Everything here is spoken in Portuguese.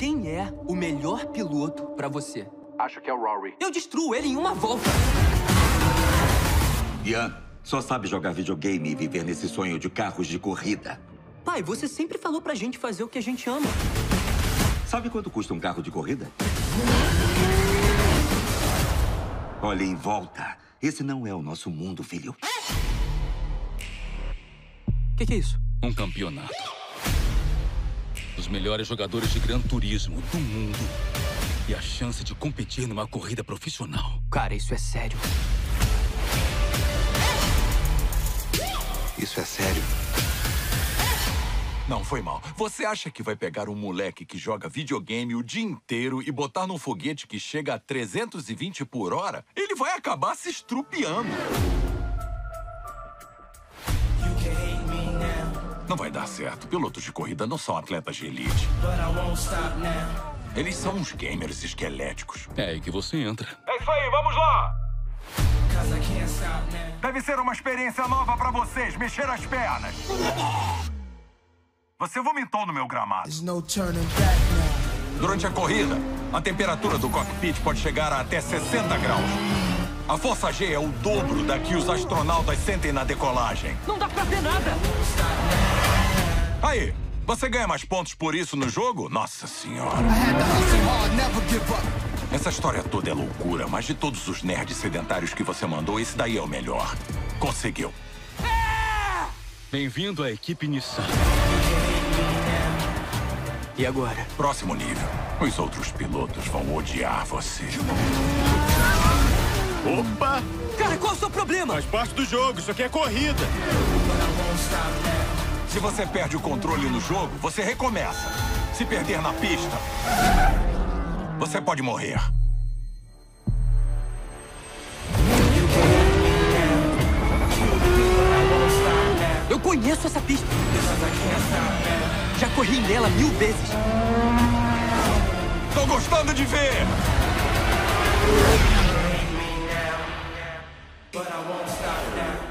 Quem é o melhor piloto pra você? Acho que é o Rory. Eu destruo ele em uma volta. Ian, só sabe jogar videogame e viver nesse sonho de carros de corrida. Pai, você sempre falou pra gente fazer o que a gente ama. Sabe quanto custa um carro de corrida? Olhe em volta. Esse não é o nosso mundo, filho. Que é isso? Um campeonato. Os melhores jogadores de Gran Turismo do mundo. E a chance de competir numa corrida profissional. Cara, isso é sério. Isso é sério. Não, foi mal. Você acha que vai pegar um moleque que joga videogame o dia inteiro e botar num foguete que chega a 320 por hora? Ele vai acabar se estrupiando. Não vai dar certo. Pilotos de corrida não são atletas de elite. Eles são uns gamers esqueléticos. É aí que você entra. É isso aí, vamos lá! Deve ser uma experiência nova pra vocês, mexer as pernas. Você vomitou no meu gramado. Durante a corrida, a temperatura do cockpit pode chegar a até 60 graus. A força G é o dobro da que os astronautas sentem na decolagem. Não dá pra ver nada! Aí, você ganha mais pontos por isso no jogo? Nossa senhora. Essa história toda é loucura, mas de todos os nerds sedentários que você mandou, esse daí é o melhor. Conseguiu. Bem-vindo à equipe Nissan. E agora? Próximo nível. Os outros pilotos vão odiar você. Opa! Cara, qual é o seu problema? Faz parte do jogo, isso aqui é corrida. Se você perde o controle no jogo, você recomeça. Se perder na pista, você pode morrer. Eu conheço essa pista. Já corri nela 1000 vezes. Tô gostando de ver! But I won't stop now.